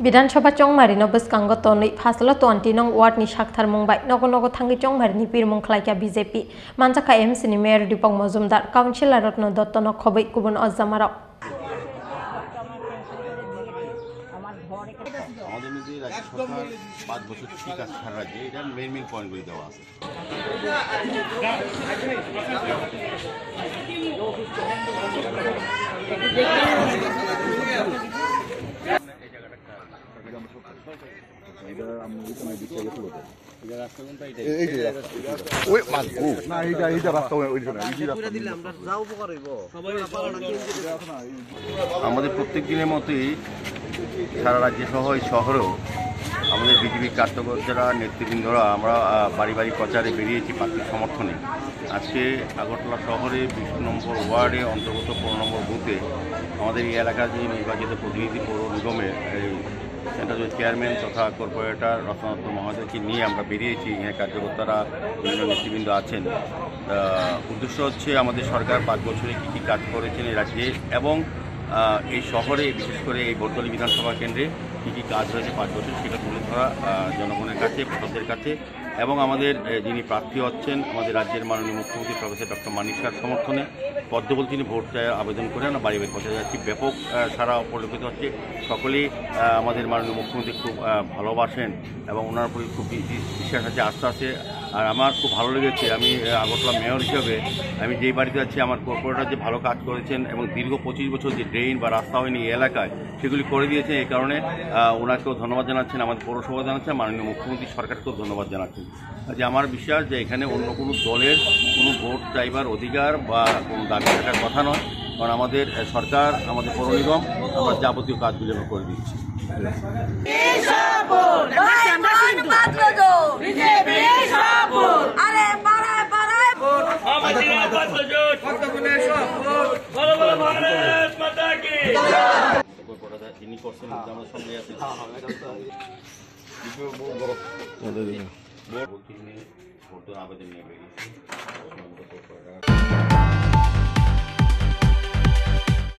विधानसभा चंगमारी बसकांग तन फासल तोटी नंग वार्ड नि साक्थार मंगबाय नगो नगो थांगी चंगमारी बीरमुं खलायखा बीजेपी मानजाखा एमसी नि मेयर दीपक मजुमदार काउन्सिलर रत्न दत्त न खबै गुबुन अजामाराव प्रत्येक दिन मत ही सारा राज्य सह शहरों बीजेपी कार्यकर्ता नेतृबृंदरा बाड़ी बाड़ी प्रचारे बैरिए पार्टी समर्थने आज के आगरतला शहरे 20 नम्बर वार्डे अंतर्गत 15 नम्बर बूथे हमारे एलाका जो निर्वाचित प्रतिनिधि पौर निगमे सेंट्रल चेयरमैन तथा कर्पोरेटर रत्नदत्त महोदय के लिए बैरिए कार्यकर्ता विभिन्न नेतृबृंद आছেন। उद्देश्य হচ্ছে আমাদের সরকার 5 বছরে কি কি কাজ করেছেন এই রাজ্যে এবং এই শহরে বিশেষ করে এই বরতলী বিধানসভা কেন্দ্রে কী কী কাজ হয়েছে 5 বছর সেটা তুলে ধরা জনগণের কাছে ভোটারদের কাছে এবং আমাদের যিনি প্রার্থী হচ্ছেন আমাদের রাজ্যের মাননীয় মুখ্যমন্ত্রী প্রফেসর ডক্টর মানিক সার সমর্থনে পদ্মবল তিনি ভোট আবেদন করে আমরা বাড়ি বাড়ি পৌঁছে যাচ্ছি। ব্যাপক সারা পরিলক্ষিত হচ্ছে। সকলেই আমাদের মাননীয় মুখ্যমন্ত্রী খুব ভালোবাসেন এবং ওনার উপরে খুব বিশ্বাস আছে আস্থা আছে। আর আমার খুব ভালো লেগেছে আমি আগরতলা মেয়র হিসেবে আমি যেই বাড়িতে আছি আমার কর্পোরেটর যে ভালো কাজ করেছেন এবং দীর্ঘ 25 বছর যে ড্রেন বা রাস্তা হয়নি এই এলাকায় সেগুলি করে দিয়েছেন। এই কারণে ওনাকেও ধন্যবাদ জানাচ্ছেন, আমাদের পৌরসভা জানাচ্ছেন, মাননীয় মুখ্যমন্ত্রী সরকারকেও ধন্যবাদ জানাচ্ছেন। যে আমার বিশ্বাস যে এখানে অন্য কোনো দলের কোনো ভোট চাইবার অধিকার বা কোনো দাবি থাকার কথা নয়, কারণ আমাদের সরকার আমাদের পৌর নিগম আমরা যাবতীয় কাজগুলি আমরা করে দিচ্ছি। आवेदन